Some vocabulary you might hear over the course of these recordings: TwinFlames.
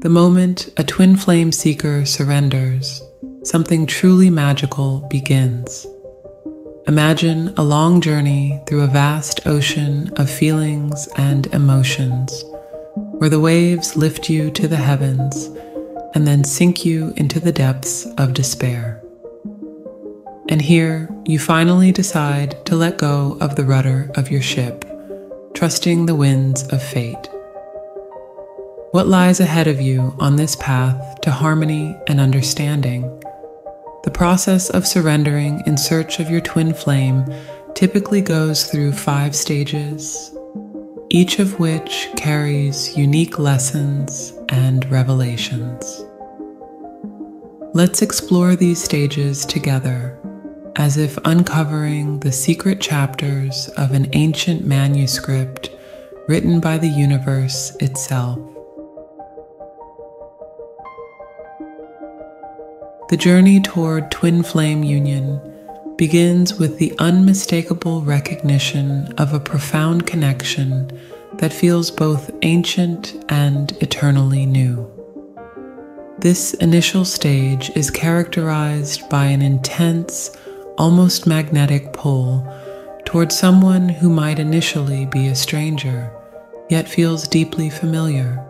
The moment a twin flame seeker surrenders, something truly magical begins. Imagine a long journey through a vast ocean of feelings and emotions, where the waves lift you to the heavens and then sink you into the depths of despair. And here, you finally decide to let go of the rudder of your ship, trusting the winds of fate. What lies ahead of you on this path to harmony and understanding? The process of surrendering in search of your twin flame typically goes through 5 stages, each of which carries unique lessons and revelations. Let's explore these stages together, as if uncovering the secret chapters of an ancient manuscript written by the universe itself. The journey toward twin flame union begins with the unmistakable recognition of a profound connection that feels both ancient and eternally new. This initial stage is characterized by an intense, almost magnetic pull toward someone who might initially be a stranger, yet feels deeply familiar.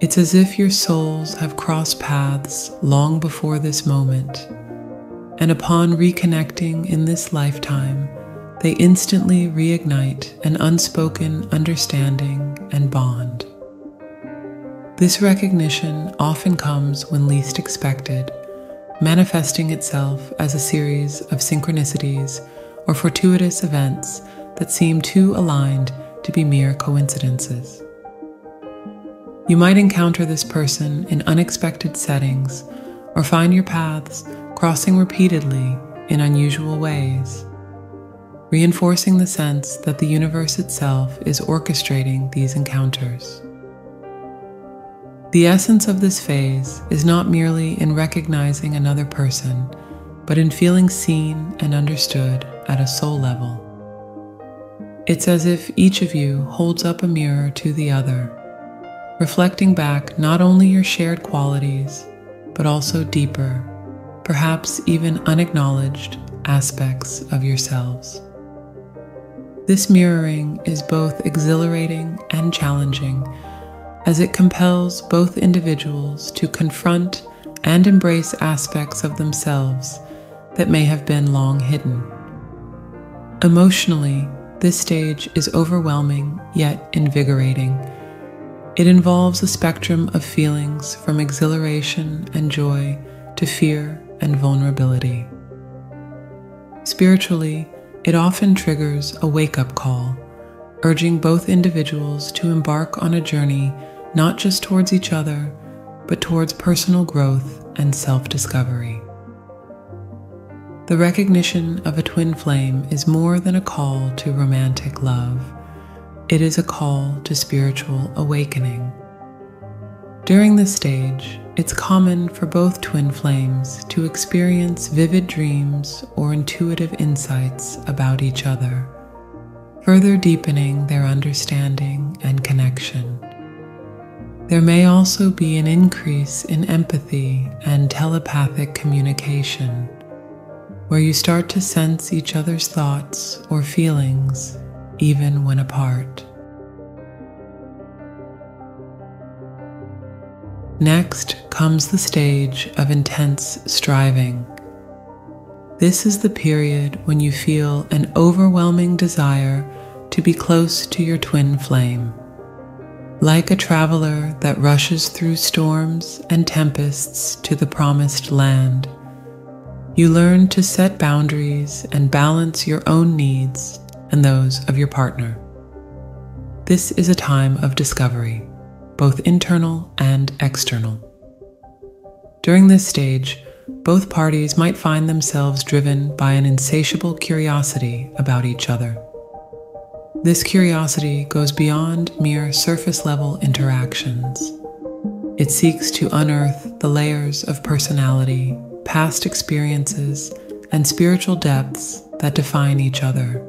It's as if your souls have crossed paths long before this moment, and upon reconnecting in this lifetime, they instantly reignite an unspoken understanding and bond. This recognition often comes when least expected, manifesting itself as a series of synchronicities or fortuitous events that seem too aligned to be mere coincidences. You might encounter this person in unexpected settings or find your paths crossing repeatedly in unusual ways, reinforcing the sense that the universe itself is orchestrating these encounters. The essence of this phase is not merely in recognizing another person, but in feeling seen and understood at a soul level. It's as if each of you holds up a mirror to the other, reflecting back not only your shared qualities, but also deeper, perhaps even unacknowledged, aspects of yourselves. This mirroring is both exhilarating and challenging, as it compels both individuals to confront and embrace aspects of themselves that may have been long hidden. Emotionally, this stage is overwhelming yet invigorating. It involves a spectrum of feelings from exhilaration and joy to fear and vulnerability. Spiritually, it often triggers a wake-up call, urging both individuals to embark on a journey not just towards each other, but towards personal growth and self-discovery. The recognition of a twin flame is more than a call to romantic love. It is a call to spiritual awakening. During this stage, it's common for both twin flames to experience vivid dreams or intuitive insights about each other, further deepening their understanding and connection. There may also be an increase in empathy and telepathic communication, where you start to sense each other's thoughts or feelings, even when apart. Next comes the stage of intense striving. This is the period when you feel an overwhelming desire to be close to your twin flame. Like a traveler that rushes through storms and tempests to the promised land, you learn to set boundaries and balance your own needs and those of your partner. This is a time of discovery, both internal and external. During this stage, both parties might find themselves driven by an insatiable curiosity about each other. This curiosity goes beyond mere surface-level interactions. It seeks to unearth the layers of personality, past experiences, and spiritual depths that define each other.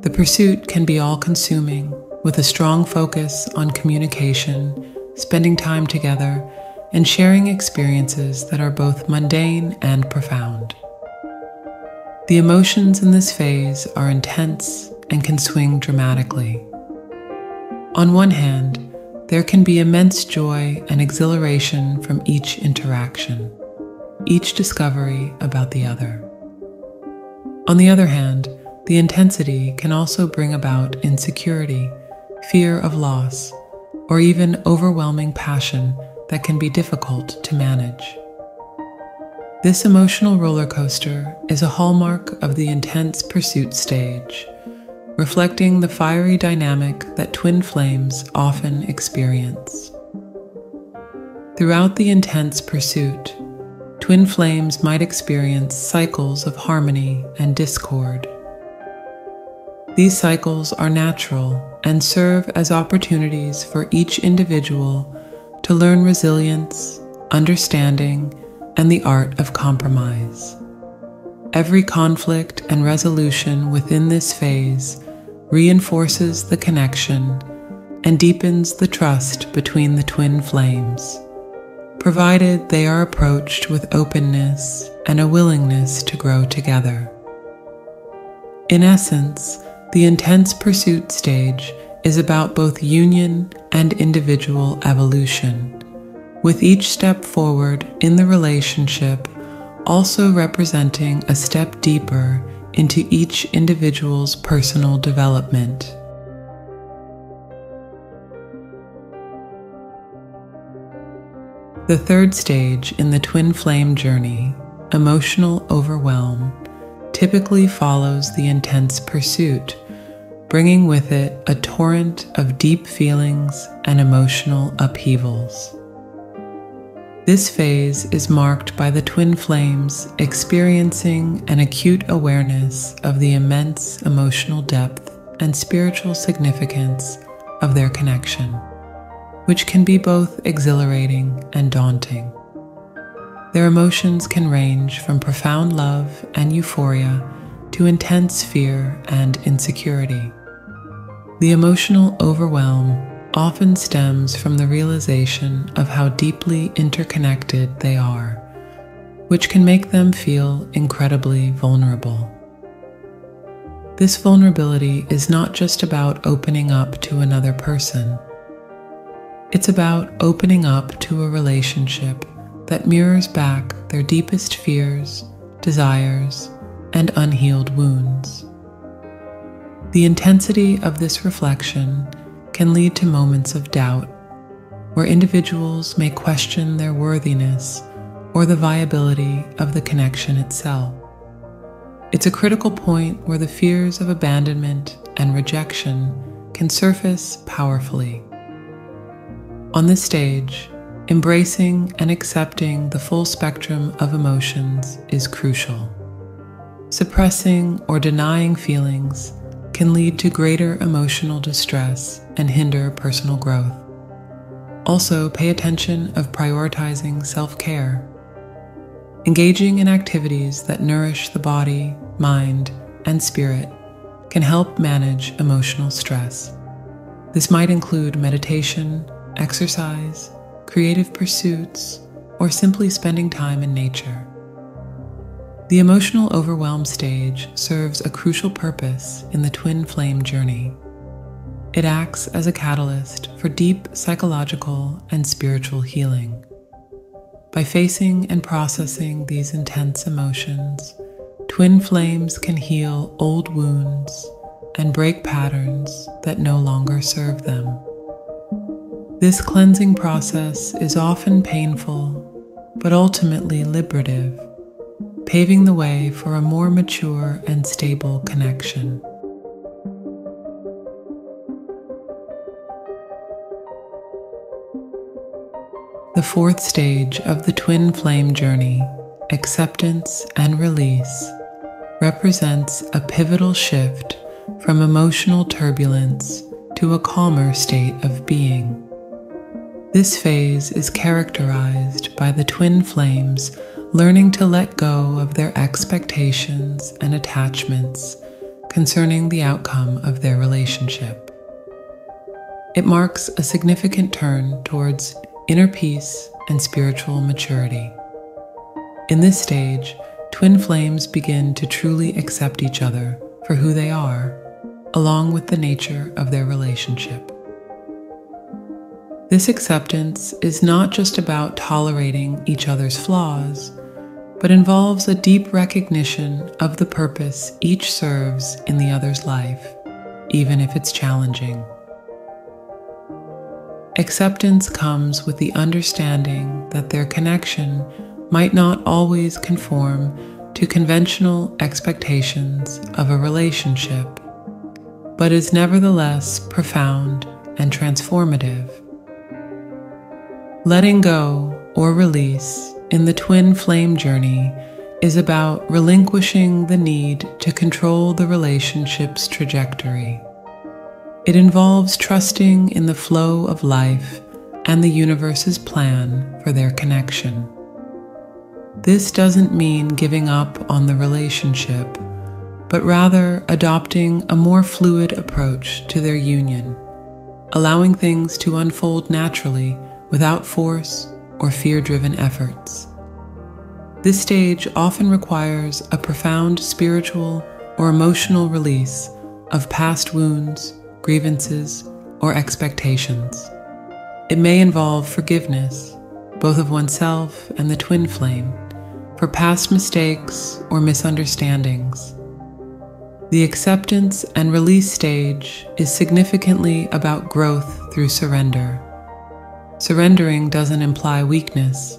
The pursuit can be all-consuming, with a strong focus on communication spending time together, and sharing experiences that are both mundane and profound. The emotions in this phase are intense and can swing dramatically. On one hand, there can be immense joy and exhilaration from each interaction, each discovery about the other. On the other hand, the intensity can also bring about insecurity, fear of loss, or even overwhelming passion that can be difficult to manage. This emotional roller coaster is a hallmark of the intense pursuit stage, reflecting the fiery dynamic that twin flames often experience. Throughout the intense pursuit, twin flames might experience cycles of harmony and discord. These cycles are natural and serve as opportunities for each individual to learn resilience, understanding, and the art of compromise. Every conflict and resolution within this phase reinforces the connection and deepens the trust between the twin flames, provided they are approached with openness and a willingness to grow together. In essence, the intense pursuit stage is about both union and individual evolution, with each step forward in the relationship also representing a step deeper into each individual's personal development. The third stage in the twin flame journey, emotional overwhelm, typically follows the intense pursuit, bringing with it a torrent of deep feelings and emotional upheavals. This phase is marked by the twin flames experiencing an acute awareness of the immense emotional depth and spiritual significance of their connection, which can be both exhilarating and daunting. Their emotions can range from profound love and euphoria to intense fear and insecurity. The emotional overwhelm often stems from the realization of how deeply interconnected they are, which can make them feel incredibly vulnerable. This vulnerability is not just about opening up to another person. It's about opening up to a relationship that mirrors back their deepest fears, desires, and unhealed wounds. The intensity of this reflection can lead to moments of doubt, where individuals may question their worthiness or the viability of the connection itself. It's a critical point where the fears of abandonment and rejection can surface powerfully. On this stage, embracing and accepting the full spectrum of emotions is crucial. Suppressing or denying feelings can lead to greater emotional distress and hinder personal growth. Also, pay attention of prioritizing self-care. Engaging in activities that nourish the body, mind, and spirit can help manage emotional stress. This might include meditation, exercise, creative pursuits, or simply spending time in nature. The emotional overwhelm stage serves a crucial purpose in the twin flame journey. It acts as a catalyst for deep psychological and spiritual healing. By facing and processing these intense emotions, twin flames can heal old wounds and break patterns that no longer serve them. This cleansing process is often painful, but ultimately liberative, paving the way for a more mature and stable connection. The fourth stage of the twin flame journey, acceptance and release, represents a pivotal shift from emotional turbulence to a calmer state of being. This phase is characterized by the twin flames learning to let go of their expectations and attachments concerning the outcome of their relationship. It marks a significant turn towards inner peace and spiritual maturity. In this stage, twin flames begin to truly accept each other for who they are, along with the nature of their relationship. This acceptance is not just about tolerating each other's flaws, but involves a deep recognition of the purpose each serves in the other's life, even if it's challenging. Acceptance comes with the understanding that their connection might not always conform to conventional expectations of a relationship, but is nevertheless profound and transformative. Letting go or release in the twin flame journey is about relinquishing the need to control the relationship's trajectory. It involves trusting in the flow of life and the universe's plan for their connection. This doesn't mean giving up on the relationship, but rather adopting a more fluid approach to their union, allowing things to unfold naturally without force or fear-driven efforts. This stage often requires a profound spiritual or emotional release of past wounds, grievances, or expectations. It may involve forgiveness, both of oneself and the twin flame, for past mistakes or misunderstandings. The acceptance and release stage is significantly about growth through surrender. Surrendering doesn't imply weakness.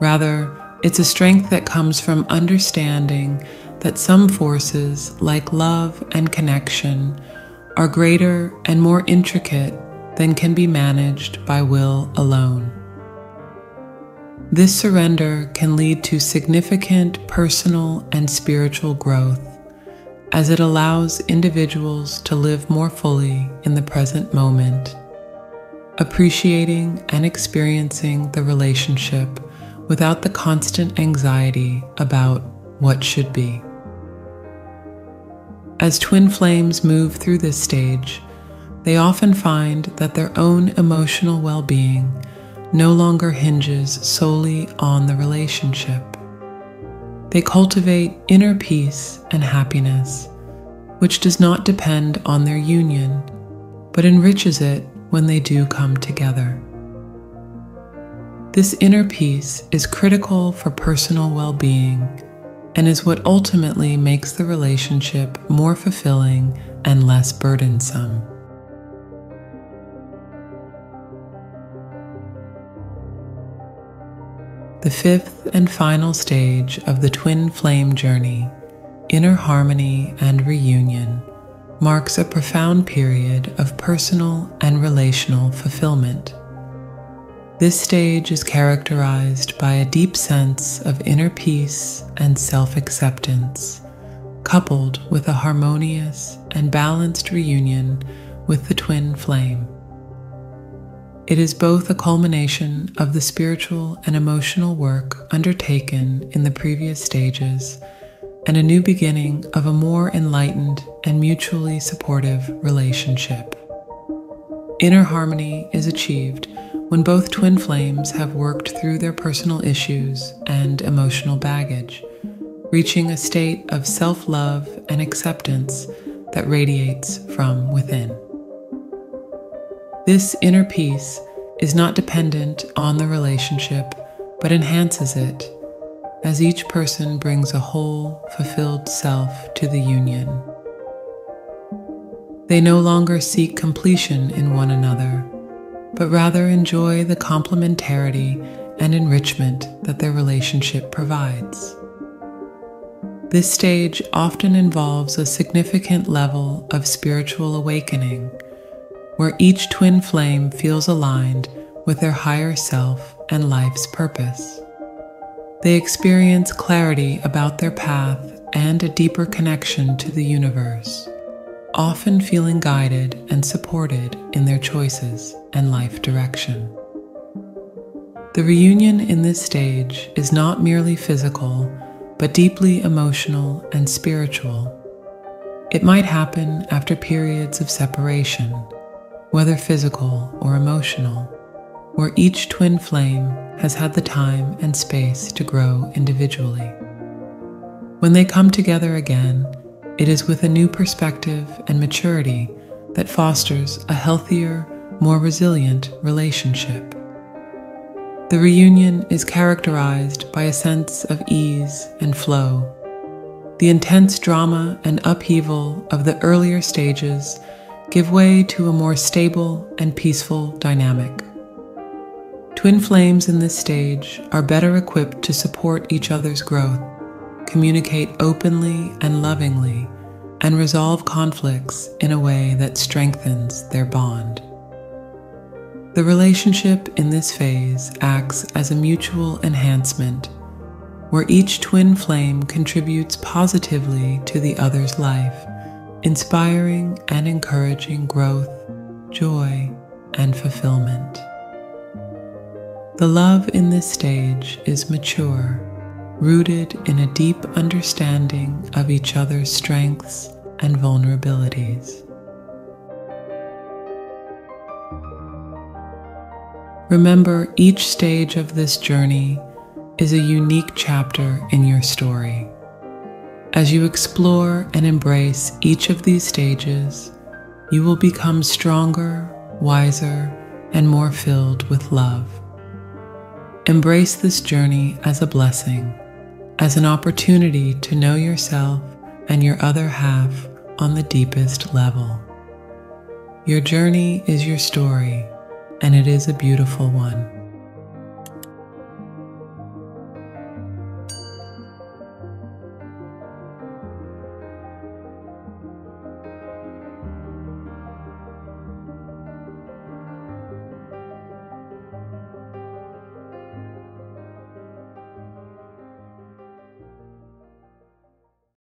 Rather, it's a strength that comes from understanding that some forces, like love and connection, are greater and more intricate than can be managed by will alone. This surrender can lead to significant personal and spiritual growth, as it allows individuals to live more fully in the present moment, appreciating and experiencing the relationship without the constant anxiety about what should be. As twin flames move through this stage, they often find that their own emotional well-being no longer hinges solely on the relationship. They cultivate inner peace and happiness, which does not depend on their union, but enriches it when they do come together. This inner peace is critical for personal well-being and is what ultimately makes the relationship more fulfilling and less burdensome. The fifth and final stage of the twin flame journey, inner harmony and reunion, marks a profound period of personal and relational fulfillment. This stage is characterized by a deep sense of inner peace and self-acceptance, coupled with a harmonious and balanced reunion with the twin flame. It is both a culmination of the spiritual and emotional work undertaken in the previous stages and a new beginning of a more enlightened and mutually supportive relationship. Inner harmony is achieved when both twin flames have worked through their personal issues and emotional baggage, reaching a state of self-love and acceptance that radiates from within. This inner peace is not dependent on the relationship, but enhances it, as each person brings a whole, fulfilled self to the union. They no longer seek completion in one another, but rather enjoy the complementarity and enrichment that their relationship provides. This stage often involves a significant level of spiritual awakening, where each twin flame feels aligned with their higher self and life's purpose. They experience clarity about their path and a deeper connection to the universe, often feeling guided and supported in their choices and life direction. The reunion in this stage is not merely physical, but deeply emotional and spiritual. It might happen after periods of separation, whether physical or emotional, where each twin flame has had the time and space to grow individually. When they come together again, it is with a new perspective and maturity that fosters a healthier, more resilient relationship. The reunion is characterized by a sense of ease and flow. The intense drama and upheaval of the earlier stages give way to a more stable and peaceful dynamic. Twin flames in this stage are better equipped to support each other's growth, communicate openly and lovingly, and resolve conflicts in a way that strengthens their bond. The relationship in this phase acts as a mutual enhancement, where each twin flame contributes positively to the other's life, inspiring and encouraging growth, joy, and fulfillment. The love in this stage is mature, rooted in a deep understanding of each other's strengths and vulnerabilities. Remember, each stage of this journey is a unique chapter in your story. As you explore and embrace each of these stages, you will become stronger, wiser, and more filled with love. Embrace this journey as a blessing, as an opportunity to know yourself and your other half on the deepest level. Your journey is your story, and it is a beautiful one.